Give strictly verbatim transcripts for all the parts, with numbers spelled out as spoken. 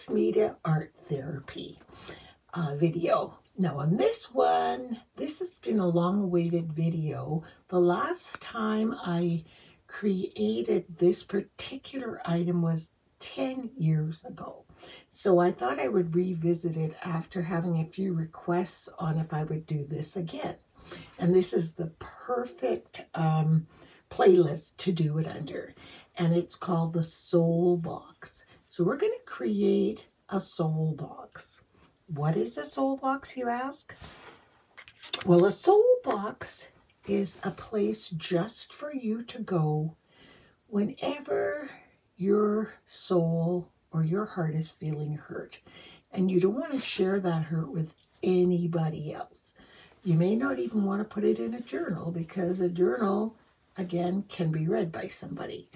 Mixed Media Art Therapy uh, video. Now on this one, this has been a long-awaited video. The last time I created this particular item was ten years ago. So I thought I would revisit it after having a few requests on if I would do this again. And this is the perfect um, playlist to do it under. And it's called the Soul Box. So we're going to create a soul box. What is a soul box, you ask? Well, a soul box is a place just for you to go whenever your soul or your heart is feeling hurt. And you don't want to share that hurt with anybody else. You may not even want to put it in a journal, because a journal, again, can be read by somebody.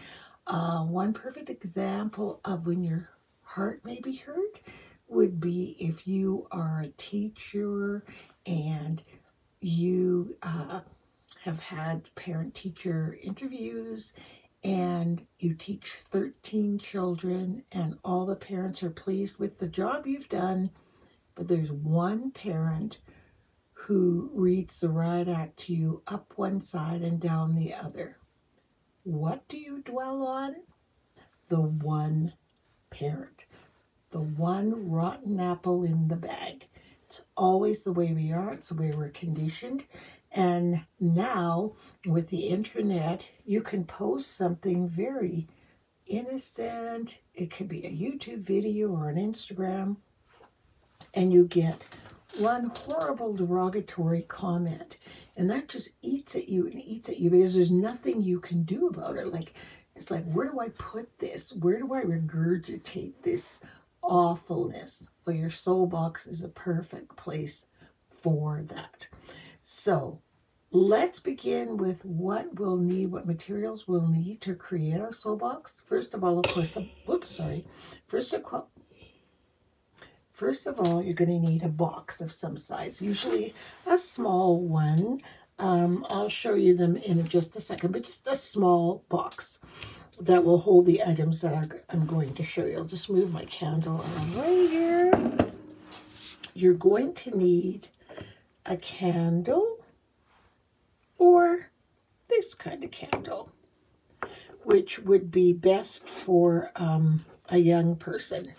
Uh, one perfect example of when your heart may be hurt would be if you are a teacher and you uh, have had parent-teacher interviews, and you teach thirteen children, and all the parents are pleased with the job you've done, but there's one parent who reads the riot act to you up one side and down the other. What do you dwell on? The one parent. The one rotten apple in the bag. It's always the way we are. It's the way we're conditioned. And now, with the internet, you can post something very innocent. It could be a YouTube video or an Instagram, and you get one horrible derogatory comment. And that just eats at you and eats at you, because there's nothing you can do about it. Like, it's like, where do I put this? Where do I regurgitate this awfulness? Well, your soul box is a perfect place for that. So let's begin with what we'll need, what materials we'll need to create our soul box. First of all, of course, a, whoops, sorry. First of all, first of all, you're going to need a box of some size, usually a small one. Um, I'll show you them in just a second, but just a small box that will hold the items that are, I'm going to show you. I'll just move my candle around right here. You're going to need a candle, or this kind of candle, which would be best for um, a young person.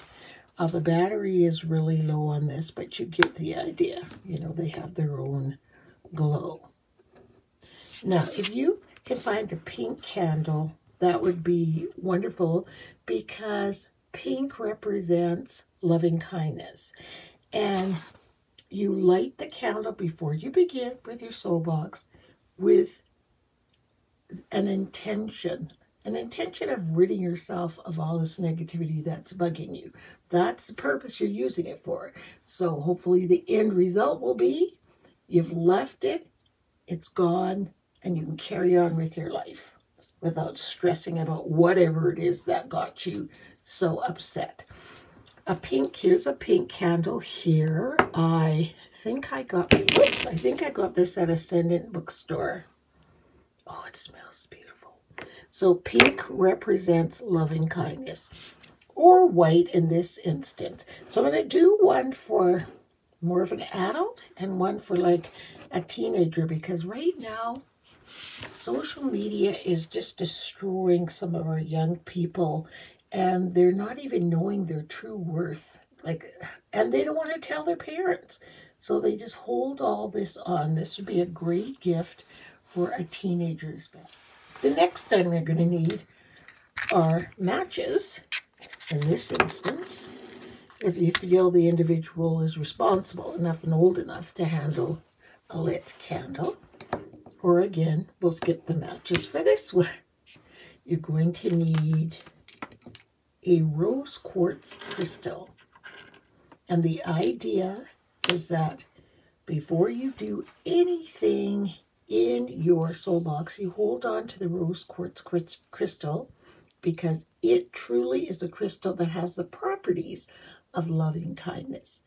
Uh, the battery is really low on this, but you get the idea. You know, they have their own glow. Now, if you can find a pink candle, that would be wonderful, because pink represents loving kindness. And you light the candle before you begin with your soul box with an intention, an intention of ridding yourself of all this negativity that's bugging you. That's the purpose you're using it for. So hopefully the end result will be you've left it, it's gone, and you can carry on with your life without stressing about whatever it is that got you so upset. A pink, here's a pink candle here. I think I got, whoops, I think I got this at Ascendant Bookstore. Oh, it smells beautiful. So pink represents loving kindness, or white in this instance. So I'm going to do one for more of an adult and one for like a teenager, because right now social media is just destroying some of our young people. And they're not even knowing their true worth. Like, and they don't want to tell their parents. So they just hold all this on. This would be a great gift for a teenager's bed. The next item we're going to need are matches. In this instance, if you feel the individual is responsible enough and old enough to handle a lit candle. Or again, we'll skip the matches for this one. You're going to need a rose quartz crystal. And the idea is that before you do anything in your soul box, you hold on to the rose quartz crystal, because it truly is a crystal that has the properties of loving kindness.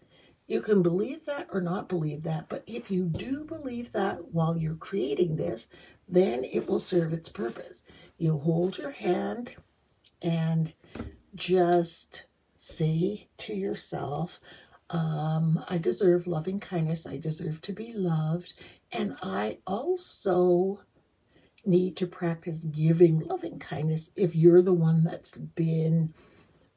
You can believe that or not believe that, but if you do believe that while you're creating this, then it will serve its purpose. You hold your hand and just Say to yourself, um, I deserve loving kindness. I deserve to be loved. And I also need to practice giving loving kindness if you're the one that's been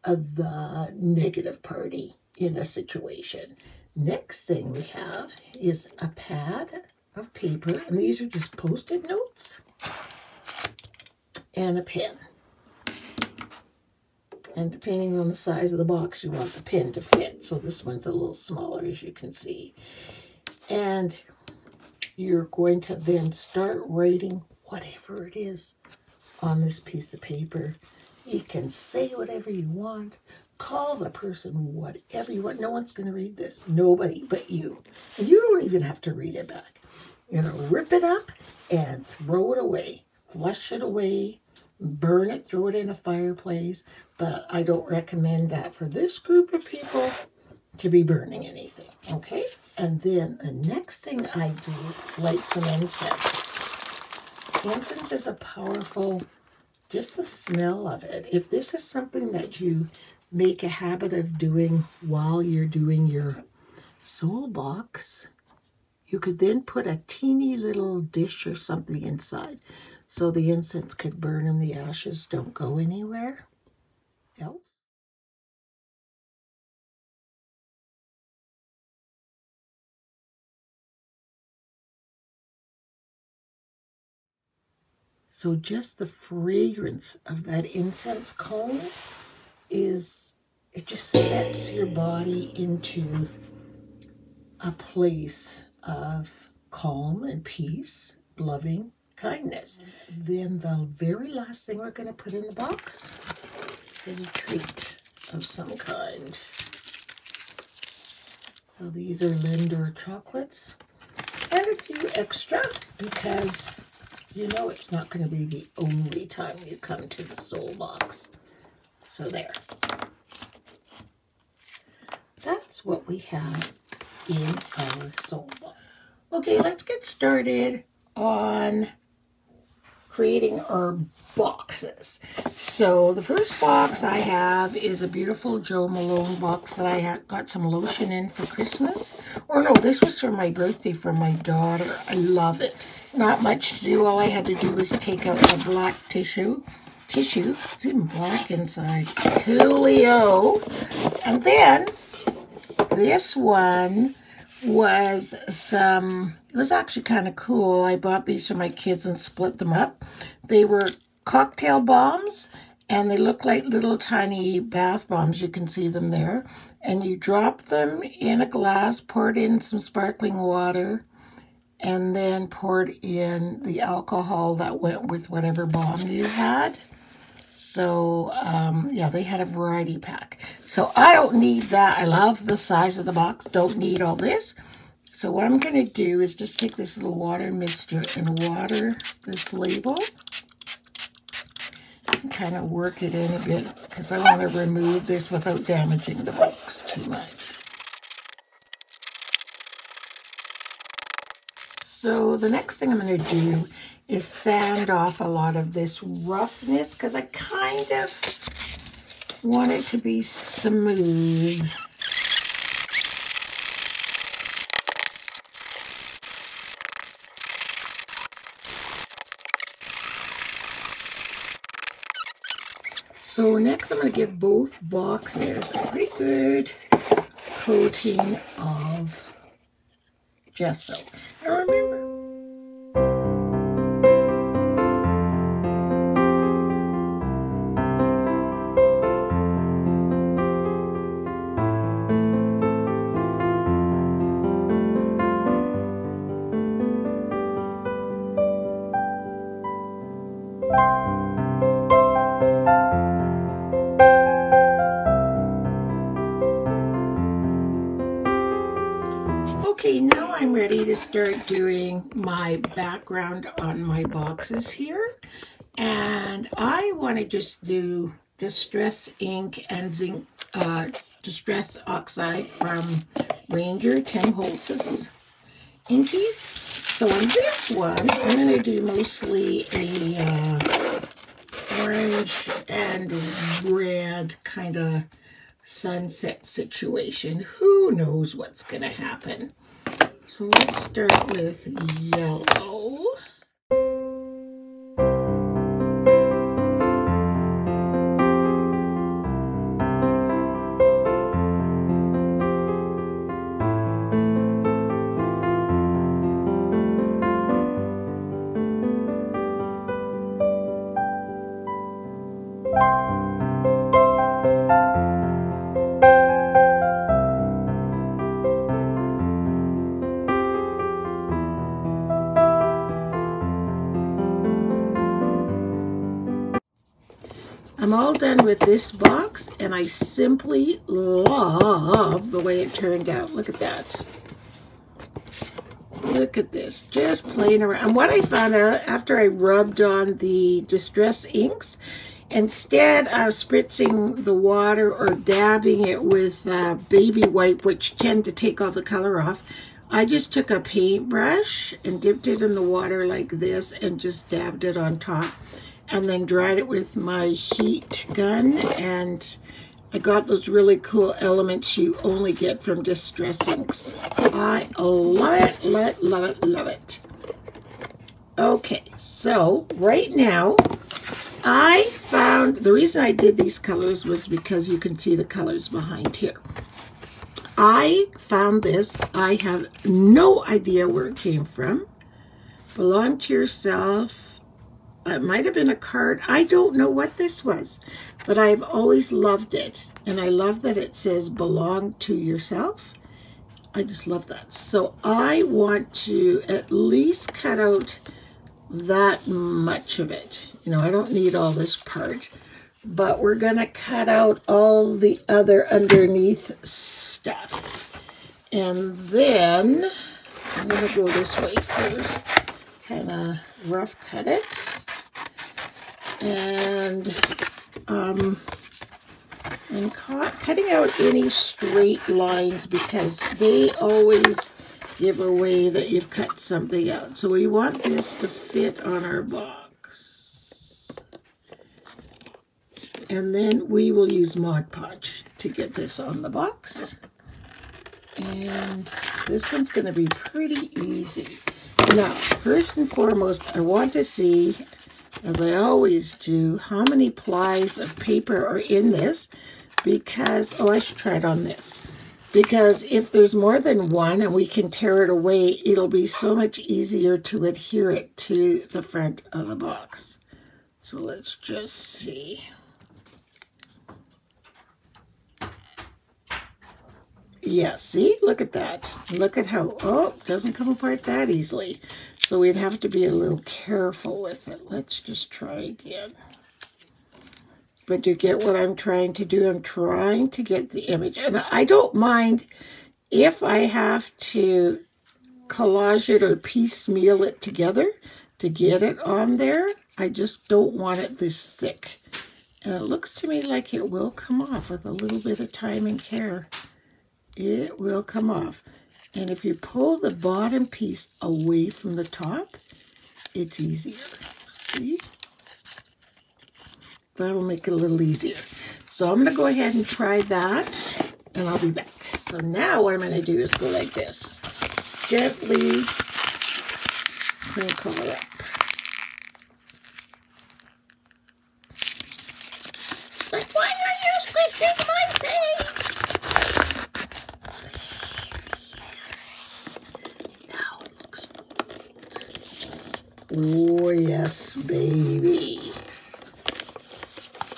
uh, the negative party in a situation. Next thing we have is a pad of paper, and these are just post-it notes, and a pen. And depending on the size of the box, you want the pen to fit. So this one's a little smaller, as you can see. And you're going to then start writing whatever it is on this piece of paper. You can say whatever you want. Call the person whatever you want. No one's going to read this. Nobody but you. And you don't even have to read it back. You're going to rip it up and throw it away. Flush it away. Burn it, throw it in a fireplace, but I don't recommend that for this group of people to be burning anything, okay? And then the next thing I do, light some incense. Incense is a powerful, just the smell of it. If this is something that you make a habit of doing while you're doing your soul box, you could then put a teeny little dish or something inside so the incense could burn and the ashes don't go anywhere else. So just the fragrance of that incense cone is, it just sets your body into a place of calm and peace, loving kindness. Then the very last thing we're going to put in the box is a treat of some kind. So these are Lindor chocolates and a few extra, because you know it's not going to be the only time you come to the Soul Box. So there. That's what we have in our Soul Box. Okay, let's get started on creating our boxes. So the first box I have is a beautiful Jo Malone box that I had got some lotion in for Christmas. Or no, this was for my birthday for my daughter. I love it. Not much to do. All I had to do was take out the black tissue. Tissue. It's even black inside. Coolio. And then this one was some, it was actually kind of cool. I bought these for my kids and split them up. They were cocktail bombs, and they look like little tiny bath bombs. You can see them there. And you drop them in a glass, poured in some sparkling water, and then poured in the alcohol that went with whatever bomb you had. So, um, yeah, they had a variety pack. So I don't need that. I love the size of the box. Don't need all this. So what I'm going to do is just take this little water mixture and water this label and kind of work it in a bit, because I want to remove this without damaging the box too much. So the next thing I'm going to do is sand off a lot of this roughness, because I kind of want it to be smooth. So next I'm going to give both boxes a pretty good coating of gesso. And remember, start doing my background on my boxes here, and I want to just do Distress Ink and zinc uh, Distress Oxide from Ranger Tim Holtz's Inkies. So on this one I'm going to do mostly a uh, orange and red kind of sunset situation. Who knows what's going to happen? So let's start with yellow. I'm all done with this box, and I simply love the way it turned out. Look at that. Look at this. Just playing around. And what I found out after I rubbed on the Distress Inks, instead of spritzing the water or dabbing it with uh, baby wipe, which tend to take all the color off, I just took a paintbrush and dipped it in the water like this and just dabbed it on top, and then dried it with my heat gun, and I got those really cool elements you only get from Distress Inks. I love it, love it, love it, love it. Okay, so right now, I found, the reason I did these colors was because you can see the colors behind here. I found this, I have no idea where it came from. Belong to yourself. It might have been a card. I don't know what this was, but I've always loved it. And I love that it says belong to yourself. I just love that. So I want to at least cut out that much of it. You know, I don't need all this part, but we're going to cut out all the other underneath stuff. And then I'm going to go this way first. Kind of rough cut it. And um, I'm cut, cutting out any straight lines because they always give away that you've cut something out. So we want this to fit on our box. And then we will use Mod Podge to get this on the box. And this one's going to be pretty easy. Now, first and foremost, I want to see, as I always do, how many plies of paper are in this, because, oh, I should try it on this, because if there's more than one and we can tear it away, it'll be so much easier to adhere it to the front of the box. So let's just see. Yeah, see? Look at that. Look at how, oh, it doesn't come apart that easily. So we'd have to be a little careful with it. Let's just try again. But you get what I'm trying to do? I'm trying to get the image. And I don't mind if I have to collage it or piecemeal it together to get it on there. I just don't want it this thick. And it looks to me like it will come off with a little bit of time and care. It will come off. And if you pull the bottom piece away from the top, it's easier. See? That'll make it a little easier. So I'm going to go ahead and try that, and I'll be back. So now what I'm going to do is go like this. Gently crinkle it up. It's like, why are you squishing my face? Oh, yes, baby.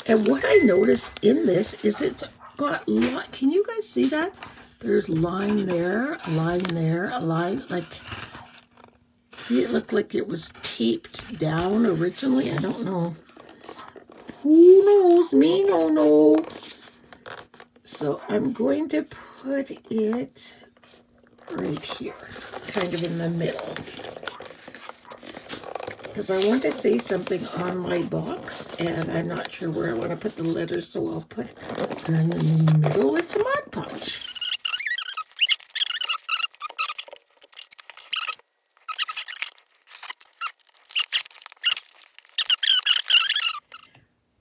And what I noticed in this is it's got a lot. Can you guys see that? There's line there, a line there, a line. Like, see, it looked like it was taped down originally. I don't know. Who knows? Me no no. So I'm going to put it right here, kind of in the middle, because I want to say something on my box, and I'm not sure where I want to put the letters, so I'll put it in the middle with some Mod Podge.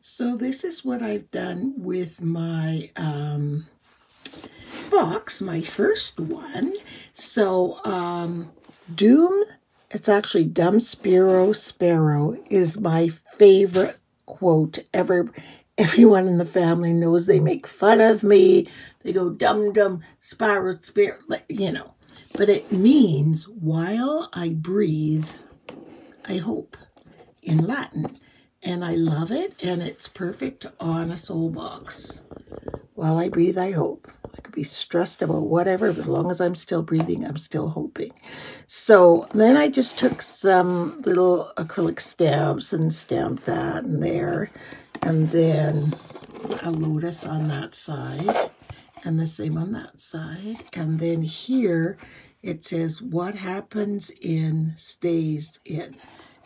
So this this is what I've done with my um, box, my first one. So um, Doom, it's actually Dum Spiro Sparo, is my favorite quote ever. Everyone in the family knows they make fun of me. They go, Dum Dum Spiro Sparo, you know. But it means, while I breathe, I hope, in Latin. And I love it, and it's perfect on a soul box. While I breathe, I hope. I could be stressed about whatever, but as long as I'm still breathing, I'm still hoping. So then I just took some little acrylic stamps and stamped that and there, and then a lotus on that side, and the same on that side. And then here, it says, what happens in stays in.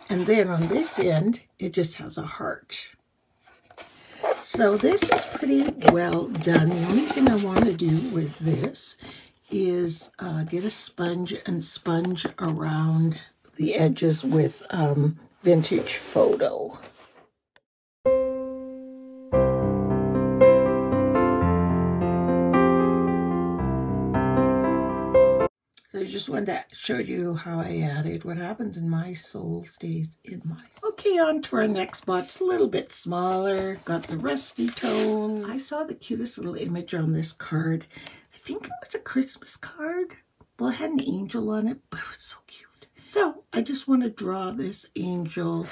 And then on this end, it just has a heart. So this is pretty well done. The only thing I want to do with this is uh, get a sponge and sponge around the edges with um, vintage photo. Just wanted to show you how I added what happens in my soul stays in my soul. Okay, on to our next box. A little bit smaller. Got the rusty tones. I saw the cutest little image on this card. I think it was a Christmas card. Well, it had an angel on it, but it was so cute. So I just want to draw this angel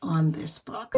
on this box.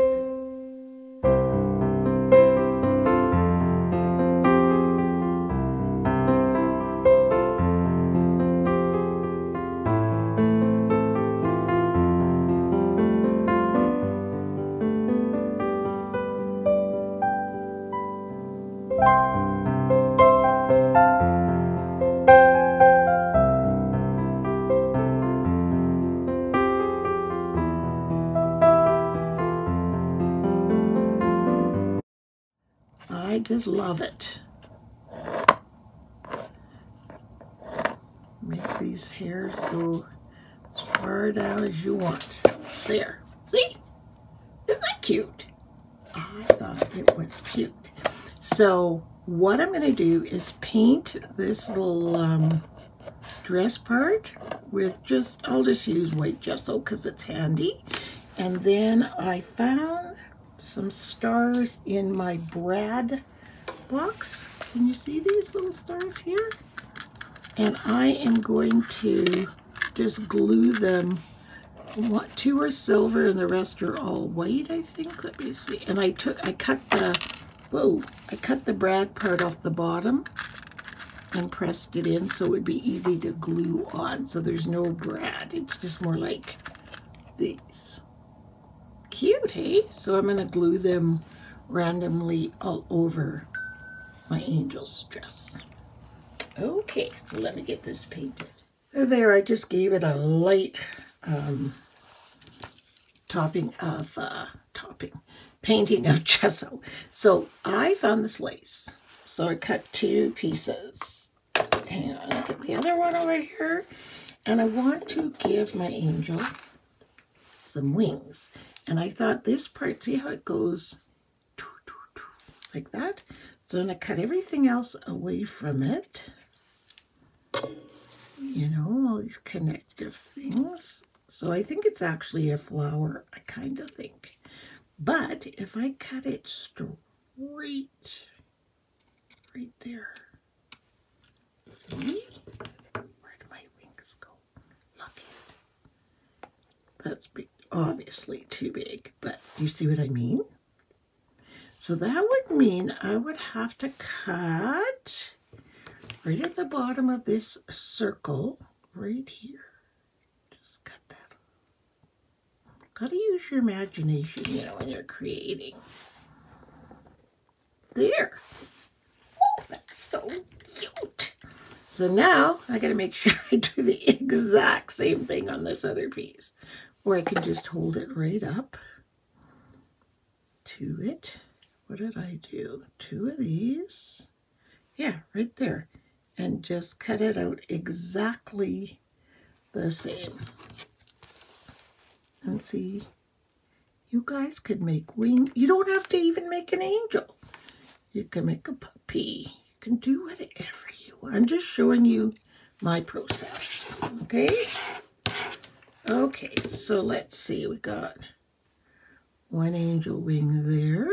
I just love it. Make these hairs go as far down as you want. There. See? Isn't that cute? I thought it was cute. So what I'm going to do is paint this little um, dress part with just, I'll just use white gesso because it's handy. And then I found some stars in my Brad box. Can you see these little stars here? And I am going to just glue them. What, two are silver and the rest are all white, I think. Let me see. And I took, I cut the, whoa, I cut the Brad part off the bottom and pressed it in so it would be easy to glue on. So there's no Brad. It's just more like these. Cute, hey? So I'm going to glue them randomly all over my angel's dress. Okay, so let me get this painted. So there, I just gave it a light um, topping of, uh, topping, painting of gesso. So I found this lace. So I cut two pieces. Hang on, I'll get the other one over here. And I want to give my angel some wings. And I thought this part, see how it goes like that? So I'm going to cut everything else away from it. You know, all these connective things. So I think it's actually a flower, I kind of think. But if I cut it straight, right there. See? Where do my wings go? Look at it. That's big. Obviously too big, but you see what I mean? So that would mean I would have to cut right at the bottom of this circle right here. Just cut that. Gotta use your imagination, you know, when you're creating. There. Oh, that's so cute. So now I gotta make sure I do the exact same thing on this other piece. Or I can just hold it right up to it. What did I do? Two of these. Yeah, right there. And just cut it out exactly the same. And see, You guys could make wing. You don't have to even make an angel. You can make a puppy. You can do whatever you want. I'm just showing you my process. Okay? Okay, so let's see. We got one angel wing there.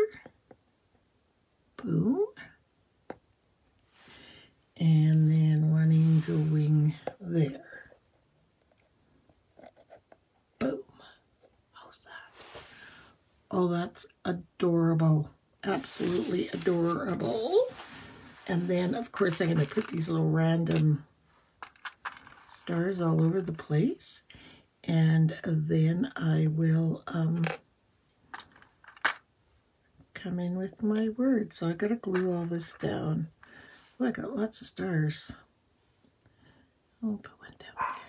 Boom. And then one angel wing there. Boom. How's that? Oh, that's adorable. Absolutely adorable. And then, of course, I'm going to put these little random stars all over the place. And then I will um, come in with my words. So I've got to glue all this down. Oh, I got lots of stars. I'll put one down there.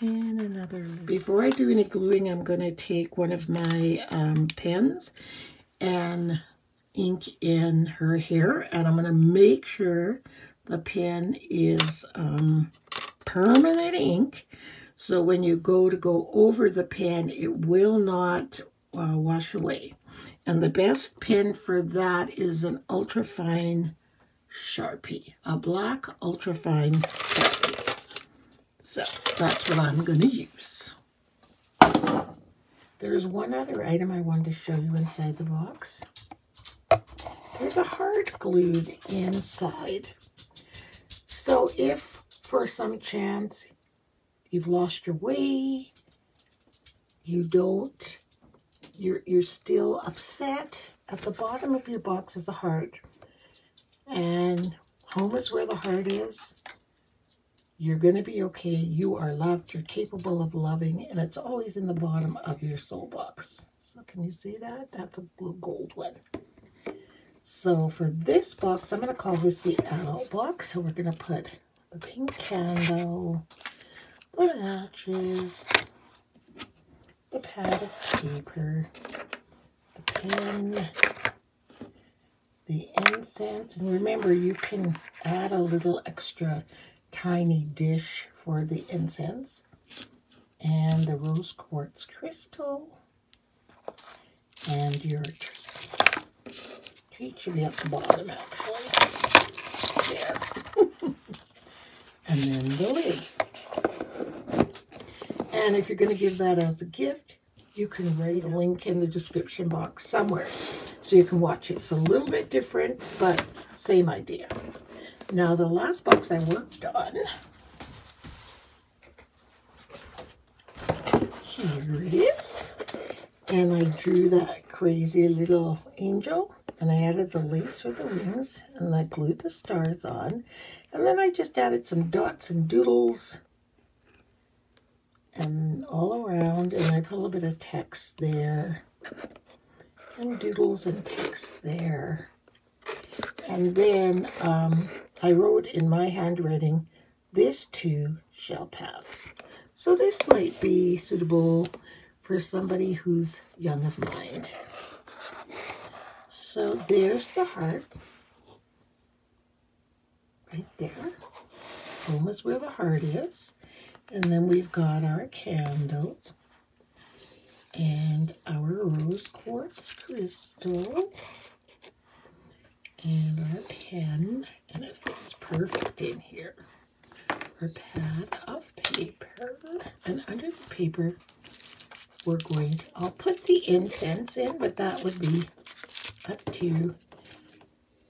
And another. Before I do any gluing, I'm going to take one of my um, pens and ink in her hair. And I'm going to make sure the pen is um, permanent ink. So when you go to go over the pen, it will not uh, wash away. And the best pen for that is an ultrafine Sharpie, a black ultrafine Sharpie. So that's what I'm going to use. There's one other item I wanted to show you inside the box. There's a hard glued inside. So if for some chance you've lost your way, you don't You're, you're still upset, at the bottom of your box is a heart. And home is where the heart is. You're going to be okay. You are loved. You're capable of loving. And it's always in the bottom of your soul box. So can you see that? That's a blue gold one. So for this box, I'm going to call this the adult box. So we're going to put the pink candle, the matches, the pad of paper, the pen, the incense, and remember you can add a little extra tiny dish for the incense, and the rose quartz crystal, and your treats. Treats should be at the bottom actually, there, and then the lid. And if you're going to give that as a gift, you can write a link in the description box somewhere so you can watch it. It's a little bit different, but same idea. Now, the last box I worked on, here it is. And I drew that crazy little angel, and I added the lace with the wings, and I glued the stars on. And then I just added some dots and doodles and all around, and I put a little bit of text there, and doodles and text there. And then um, I wrote in my handwriting, "This too shall pass." So this might be suitable for somebody who's young of mind. So there's the heart, right there. Home is where the heart is. And then we've got our candle and our rose quartz crystal and our pen, and it fits perfect in here. Our pad of paper, and under the paper we're going to, I'll put the incense in, but that would be up to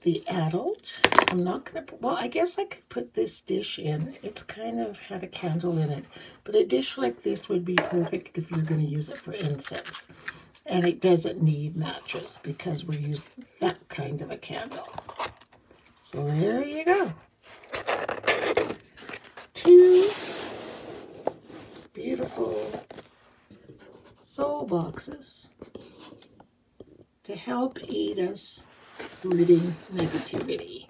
the adult. I'm not going to, well, I guess I could put this dish in. It's kind of had a candle in it. But a dish like this would be perfect if you're going to use it for incense. And it doesn't need matches because we're using that kind of a candle. So there you go. Two beautiful soul boxes to help aid us ridding negativity.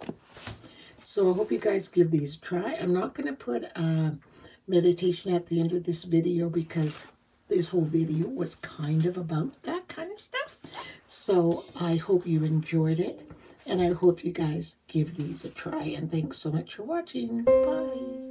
So I hope you guys give these a try. I'm not going to put a meditation at the end of this video because this whole video was kind of about that kind of stuff. So I hope you enjoyed it, and I hope you guys give these a try. And thanks so much for watching. Bye.